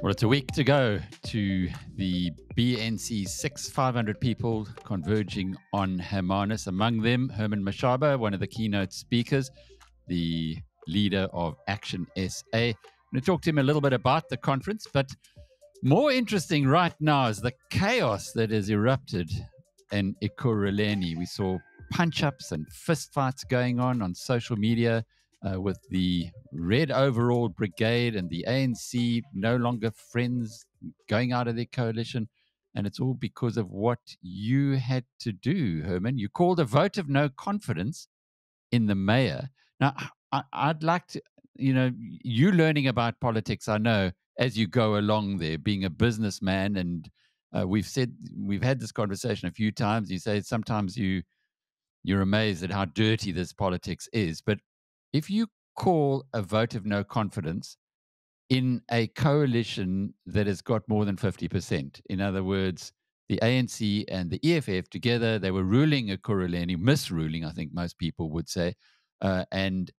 Well, it's a week to go to the BNC 6,500 people converging on Hermanus. Among them, Herman Mashaba, one of the keynote speakers, the leader of Action SA. I'm going to talk to him a little bit about the conference, but more interesting right now is the chaos that has erupted in Ekurhuleni. We saw punch-ups and fistfights going on social media. With the Red Overall Brigade and the ANC no longer friends, going out of their coalition. And it's all because of what you had to do, Herman. You called a vote of no confidence in the mayor. Now, I'd like to, you learning about politics, I know, as you go along there, being a businessman. And we've had this conversation a few times. You say sometimes you're amazed at how dirty this politics is. But if you call a vote of no confidence in a coalition that has got more than 50%, in other words, the ANC and the EFF together, they were ruling Ekurhuleni, misruling, I think most people would say. And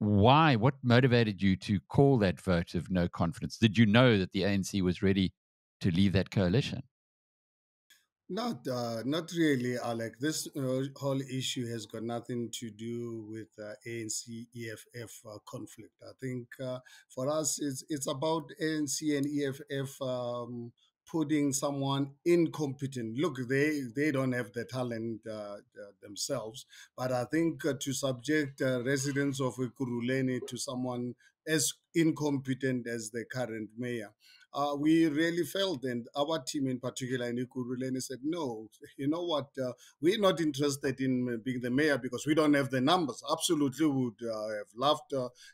why? What motivated you to call that vote of no confidence? Did you know that the ANC was ready to leave that coalition? Not really, Alec. This whole issue has got nothing to do with ANC-EFF conflict. I think for us, it's about ANC and EFF putting someone incompetent. Look, they don't have the talent themselves, but I think to subject residents of Ekurhuleni to someone as incompetent as the current mayor. We really felt, and our team in particular in Ekurhuleni said, no, you know what, we're not interested in being the mayor because we don't have the numbers. Absolutely would have loved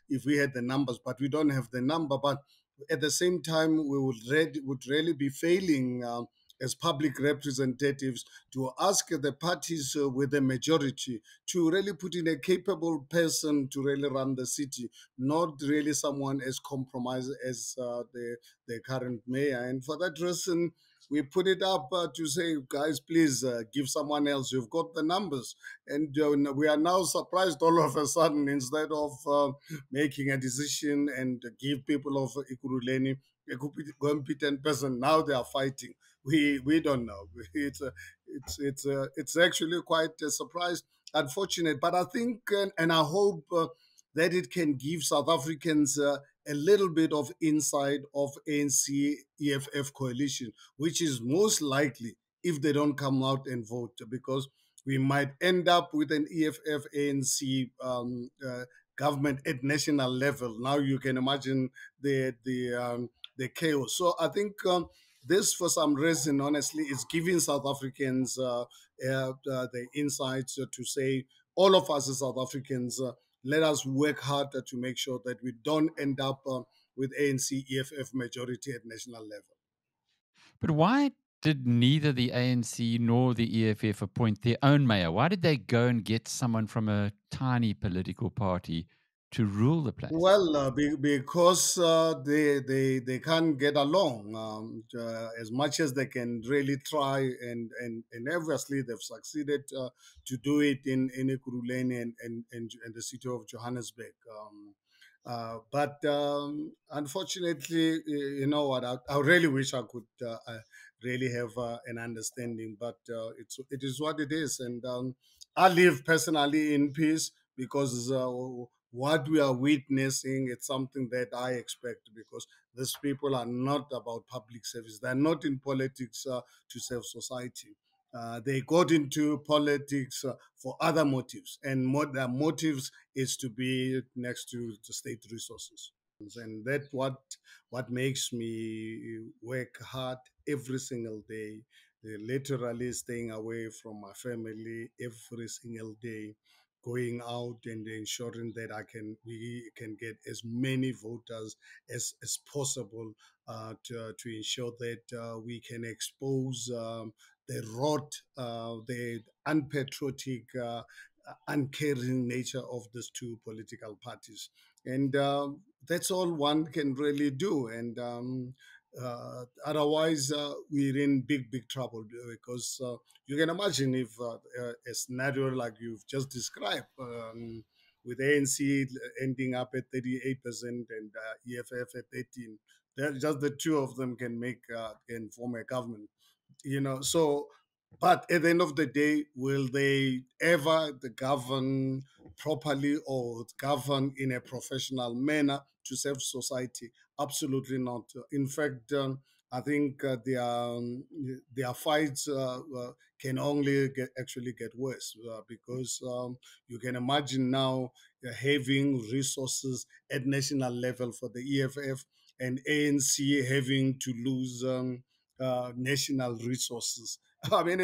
if we had the numbers, but we don't have the number. But at the same time, we would really be failing as public representatives to ask the parties with the majority to really put in a capable person to really run the city, not really someone as compromised as the current mayor. And for that reason, we put it up to say, guys, please give someone else. You've got the numbers. And we are now surprised all of a sudden, instead of making a decision and give people of Ekurhuleni a competent person, now they are fighting. We don't know. It's actually quite a surprise, unfortunate. But I think and I hope that it can give South Africans a little bit of insight of ANC-EFF coalition, which is most likely if they don't come out and vote, because we might end up with an EFF-ANC government at national level. Now you can imagine the chaos. So I think this, for some reason, honestly, is giving South Africans the insights to say, all of us as South Africans, let us work harder to make sure that we don't end up with ANC-EFF majority at national level. But why did neither the ANC nor the EFF appoint their own mayor? Why did they go and get someone from a tiny political party to rule the place? Well, because they can't get along as much as they can really try, and obviously they've succeeded to do it in Ekurhuleni and the city of Johannesburg. But unfortunately, you know what, I really wish I could really have an understanding, but it is what it is. And I live personally in peace because what we are witnessing, it's something that I expect, because these people are not about public service. They're not in politics to serve society. They got into politics for other motives, and their motives is to be next to the state resources. And that's what makes me work hard every single day, literally staying away from my family every single day, going out and ensuring that we can get as many voters as possible to ensure that we can expose the rot, the unpatriotic, uncaring nature of these two political parties. And that's all one can really do. And otherwise, we're in big trouble, because you can imagine if a scenario like you've just described with ANC ending up at 38% and EFF at 13. Just the two of them can make and form a government, you know. So, but at the end of the day, will they ever govern properly or govern in a professional manner to serve society? Absolutely not. In fact, I think their fights can only actually get worse because you can imagine now having resources at national level for the EFF and ANC having to lose national resources. I mean,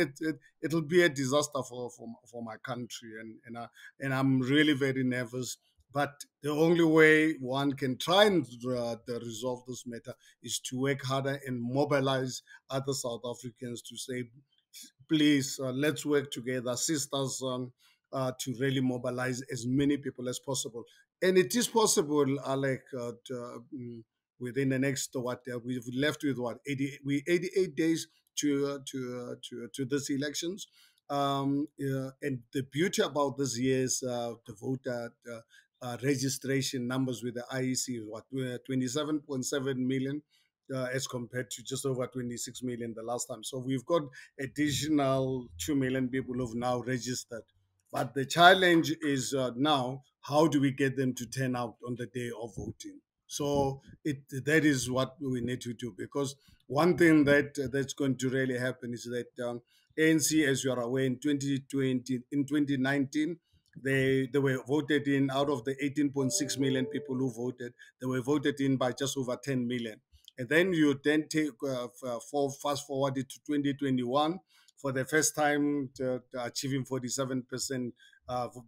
it'll be a disaster for my country, and I'm really very nervous. But the only way one can try and resolve this matter is to work harder and mobilize other South Africans to say, please, let's work together, sisters, to really mobilize as many people as possible. And it is possible, Alec, within the next, we've left with, 88 days to these elections. And the beauty about this year's the voter registration numbers with the IEC is what 27.7 million as compared to just over 26 million the last time. So we've got additional 2 million people who've now registered. But the challenge is now, how do we get them to turn out on the day of voting? So that is what we need to do, because one thing that's going to really happen is that ANC, as you are aware, in 2019, they were voted in. Out of the 18.6 million people who voted, they were voted in by just over 10 million. And then you then take fast forward it to 2021, for the first time achieving 47%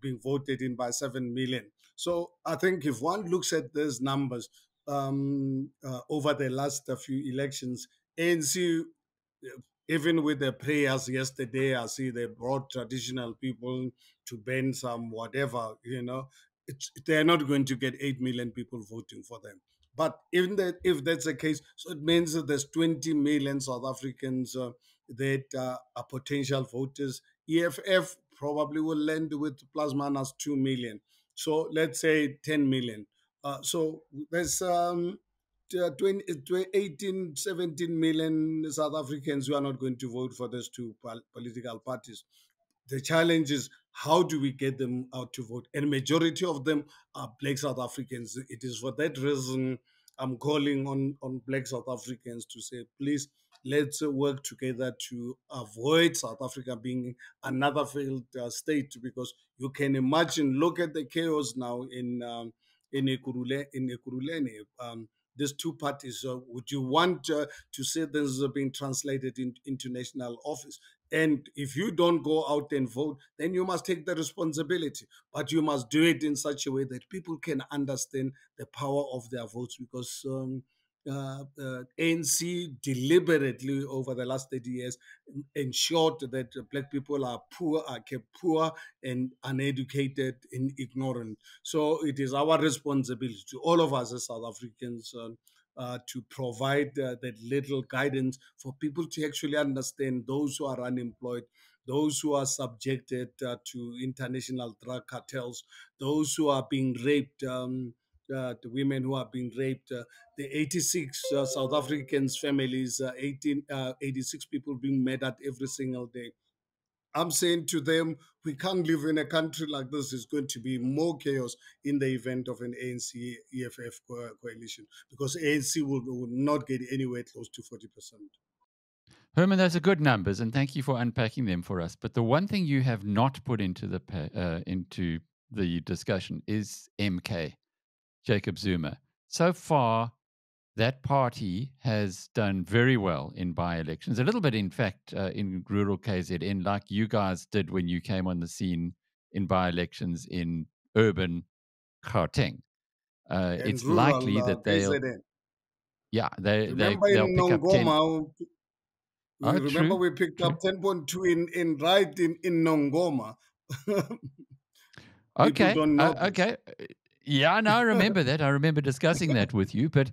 being voted in by 7 million. So I think if one looks at those numbers over the last few elections, ANC, even with the prayers yesterday, I see they brought traditional people to ban some whatever, you know. They're not going to get 8 million people voting for them. But even that, if that's the case, so it means that there's 20 million South Africans that are potential voters. EFF probably will land with plus minus 2 million. So let's say 10 million. So there's 18, 17 million South Africans who are not going to vote for those two political parties. The challenge is, how do we get them out to vote? And majority of them are Black South Africans. It is for that reason I'm calling on Black South Africans to say, please, let's work together to avoid South Africa being another failed state, because you can imagine, look at the chaos now in Ekurhuleni. These two parties, would you want to see this being translated into national office? And if you don't go out and vote, then you must take the responsibility. But you must do it in such a way that people can understand the power of their votes, because ANC deliberately over the last 30 years ensured that Black people are poor, are kept poor and uneducated and ignorant. So it is our responsibility, to all of us as South Africans, to provide that little guidance for people to actually understand those who are unemployed, those who are subjected to international drug cartels, those who are being raped, the women who are being raped, the 86 South Africans families, 86 people being murdered every single day. I'm saying to them, we can't live in a country like this. There's going to be more chaos in the event of an ANC-EFF coalition, because ANC will not get anywhere close to 40%. Herman, those are good numbers, and thank you for unpacking them for us. But the one thing you have not put into the discussion is MK. Jacob Zuma. So far, that party has done very well in by-elections, a little bit, in fact, in rural KZN, like you guys did when you came on the scene in by-elections in urban Gauteng. It's rural, likely that they'll... KZN. Yeah, they'll pick Nongoma, up 10... remember, we picked up 10.2 in Nongoma. Okay, okay. Yeah, no, I remember that. I remember discussing that with you. But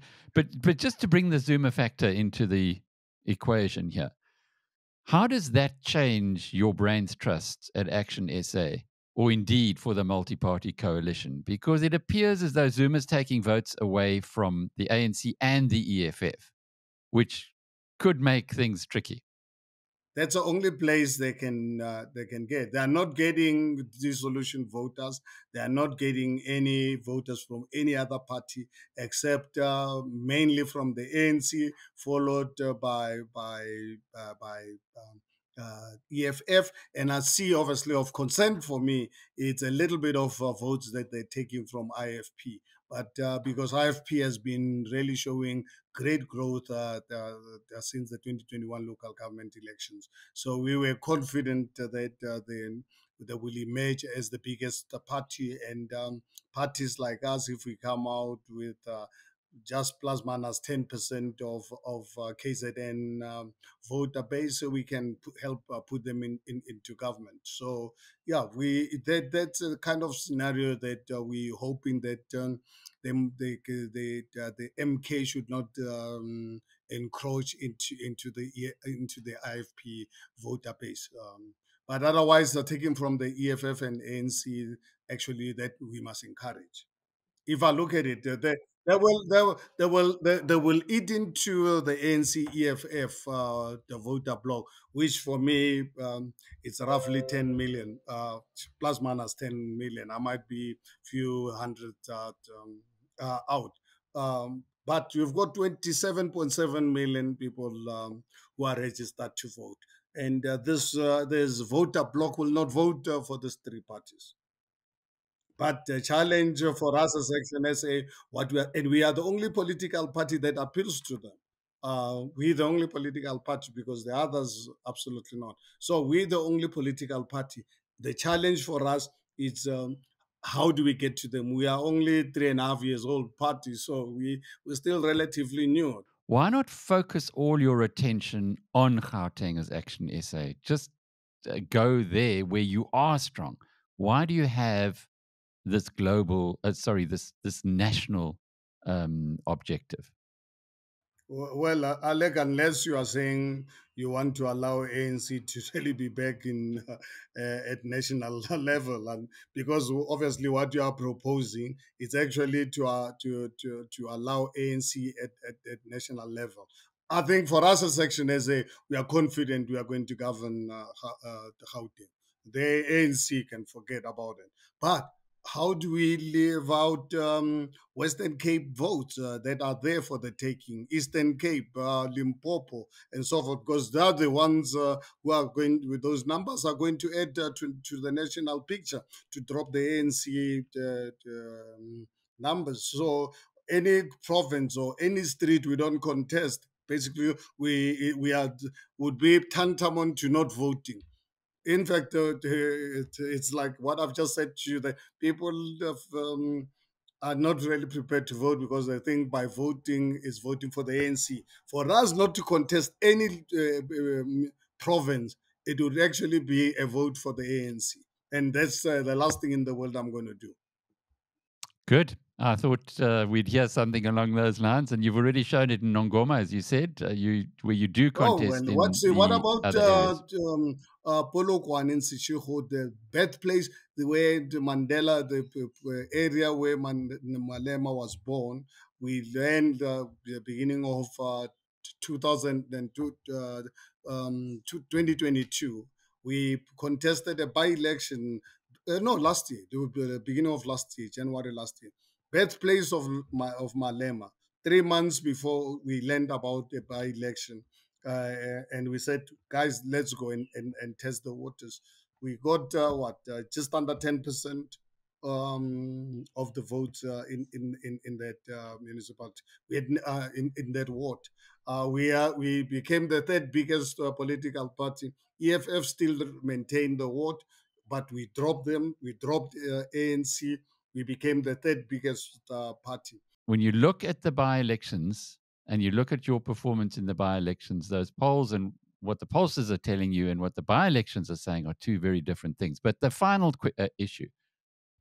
just to bring the Zuma factor into the equation here, how does that change your brain's trust at Action SA or indeed for the multi-party coalition, because it appears as though Zuma's taking votes away from the ANC and the EFF, which could make things tricky. That's the only place they can get. They are not getting dissolution voters. They are not getting any voters from any other party, except mainly from the ANC, followed by EFF. And I see, obviously, of concern for me, it's a little bit of votes that they're taking from IFP. But because IFP has been really showing great growth since the 2021 local government elections. So we were confident that they will emerge as the biggest party. And parties like us, if we come out with just plus minus 10% of KZN voter base, so we can help put them into government. So yeah, that's the kind of scenario that we hoping that the MK should not encroach into the IFP voter base. But otherwise, the taking from the EFF and ANC actually that we must encourage. If I look at it, they will eat into the ANC EFF the voter bloc, which for me it's roughly 10 million plus minus 10 million. I might be few hundred out, but you've got 27.7 million people who are registered to vote, and this voter bloc will not vote for these three parties. But the challenge for us as Action SA, we are the only political party that appeals to them. We're the only political party, because the others, absolutely not. So we're the only political party. The challenge for us is how do we get to them? We are only 3.5 years old party, so we're still relatively new. Why not focus all your attention on Gauteng as Action SA? Just go there where you are strong. Why do you have this this national objective? Well, Alec, unless you are saying you want to allow ANC to really be back in at national level, and because obviously what you are proposing is actually to allow ANC at national level. I think for us as Action SA, we are confident we are going to govern Gauteng. The ANC can forget about it, but how do we live out Western Cape votes that are there for the taking? Eastern Cape, Limpopo, and so forth, because they are the ones who are going with those numbers are going to add to the national picture to drop the ANC numbers. So any province or any street we don't contest, basically would be tantamount to not voting. In fact, it's like what I've just said to you, that people are not really prepared to vote because they think by voting is voting for the ANC. For us not to contest any province, it would actually be a vote for the ANC. And that's the last thing in the world I'm going to do. Good. I thought we'd hear something along those lines, and you've already shown it in Nongoma, as you said, where you do contest. Oh, what about Polo Kwan Institute, the birthplace, where Mandela, the area where Malema was born? We learned the beginning of 2022. We contested a by-election, last year, the beginning of last year, January last year. Birthplace of Malema. 3 months before we learned about a by-election, and we said, guys, let's go and test the waters. We got just under 10% of the votes in that municipality. We had, in that ward, we became the third biggest political party. EFF still maintained the ward, but we dropped them. We dropped ANC. We became the third biggest party. When you look at the by-elections and you look at your performance in the by-elections, those polls and what the pollsters are telling you and what the by-elections are saying are two very different things. But the final issue,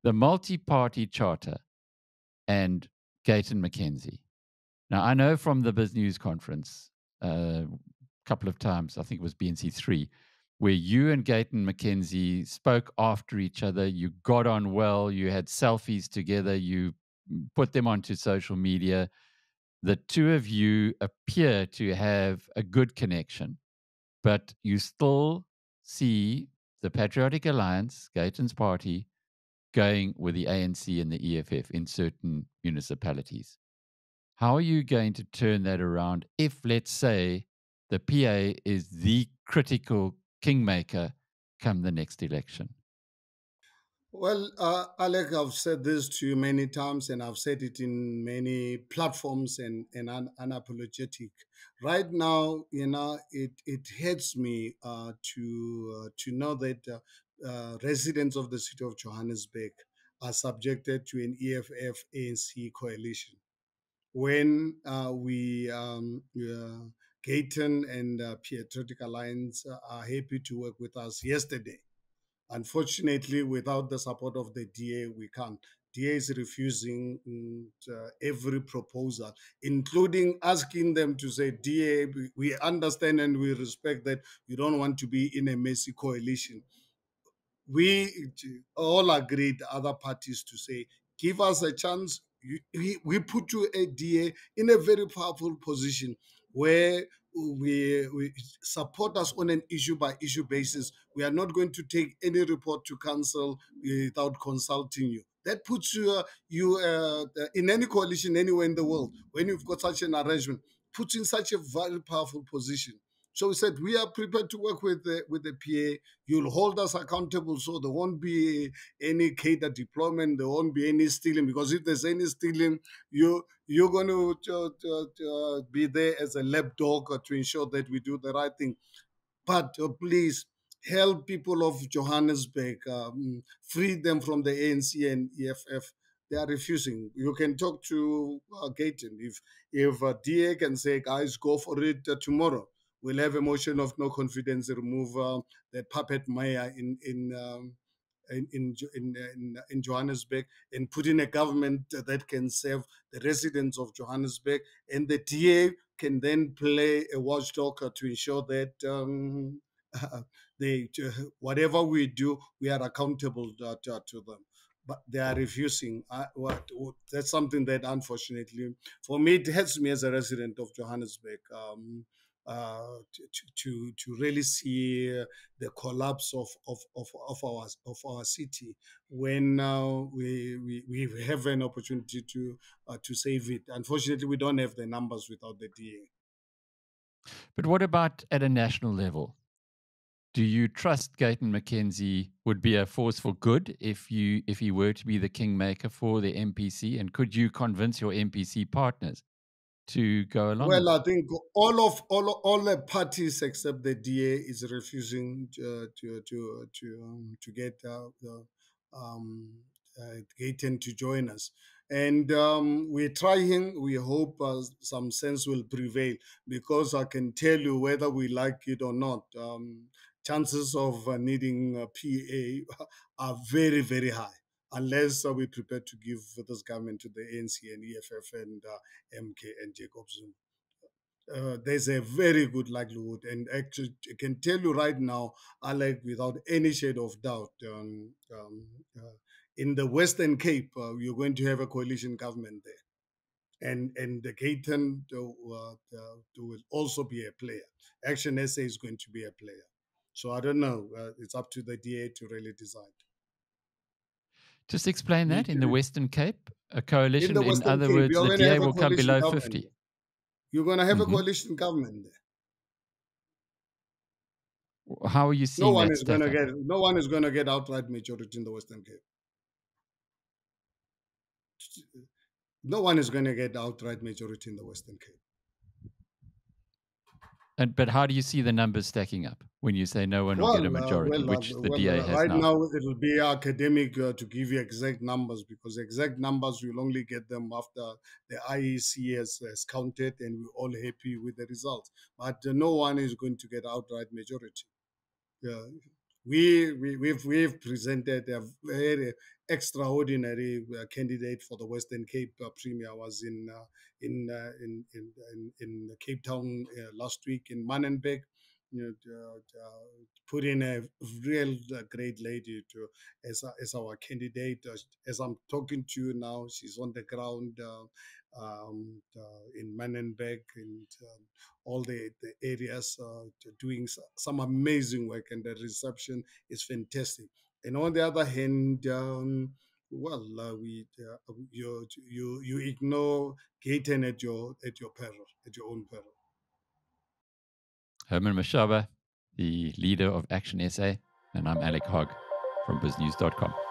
the multi-party charter and Gayton McKenzie. Now, I know from the BizNews conference a couple of times, I think it was BNC3, where you and Gayton McKenzie spoke after each other. You got on well. You had selfies together. You put them onto social media. The two of you appear to have a good connection, but you still see the Patriotic Alliance, Gayton's party, going with the ANC and the EFF in certain municipalities. How are you going to turn that around if, let's say, the PA is the critical kingmaker come the next election? Well, Alec, I've said this to you many times, and I've said it in many platforms and unapologetic. Right now, it hurts me to know that residents of the city of Johannesburg are subjected to an EFF-ANC coalition. When Gayton and Patriotic Alliance are happy to work with us yesterday. Unfortunately, without the support of the DA, we can't. DA is refusing every proposal, including asking them to say, DA, we understand and we respect that you don't want to be in a messy coalition. We all agreed, other parties, to say, give us a chance. We put you a DA in a very powerful position where we support us on an issue-by-issue basis. We are not going to take any report to council without consulting you. That puts you in any coalition anywhere in the world, when you've got such an arrangement, puts in such a very powerful position. So we said, we are prepared to work with the PA. You'll hold us accountable, so there won't be any cadre deployment, there won't be any stealing, because if there's any stealing, you're going to be there as a lapdog to ensure that we do the right thing. But please help people of Johannesburg, free them from the ANC and EFF. They are refusing. You can talk to Gayton. If DA can say, guys, go for it tomorrow. We'll have a motion of no confidence, remove the puppet mayor in Johannesburg, and put in a government that can serve the residents of Johannesburg. And the DA can then play a watchdog to ensure that whatever we do, we are accountable to them. But they are refusing. That's something that, unfortunately, for me, it hurts me as a resident of Johannesburg. To really see the collapse of our city when now we have an opportunity to save it. Unfortunately, we don't have the numbers without the DA. But what about at a national level? Do you trust Gayton McKenzie would be a force for good if he were to be the kingmaker for the MPC? And could you convince your MPC partners to go along? Well, I think all the parties except the DA is refusing to get Gayton to join us, and we're trying. We hope some sense will prevail, because I can tell you, whether we like it or not, chances of needing a PA are very, very high, unless we prepare to give this government to the ANC and EFF and MK and Jacob Zuma. There's a very good likelihood, and actually I can tell you right now, Alec, without any shade of doubt, in the Western Cape, you're going to have a coalition government there. And the Gayton will also be a player. Action SA is going to be a player. So I don't know. It's up to the DA to really decide. Just explain that. In the Western Cape, a coalition, in other words, the DA will come below 50. You're going to have a coalition government there. How are you seeing that? No one is going to get outright majority in the Western Cape. No one is going to get outright majority in the Western Cape. But how do you see the numbers stacking up when you say no one will get a majority, which the DA has right now? Right now, it will be academic to give you exact numbers, because exact numbers you'll only get them after the IEC has counted and we're all happy with the results. But no one is going to get outright majority. We've presented a very extraordinary candidate for the Western Cape Premier. Was in Cape Town last week in Manenberg. put in a real great lady as our candidate. As I'm talking to you now, she's on the ground in Manenberg and all the areas, doing some amazing work, and the reception is fantastic. And on the other hand, you ignore Gayton at your own peril. Herman Mashaba, the leader of Action SA, and I'm Alec Hogg from biznews.com.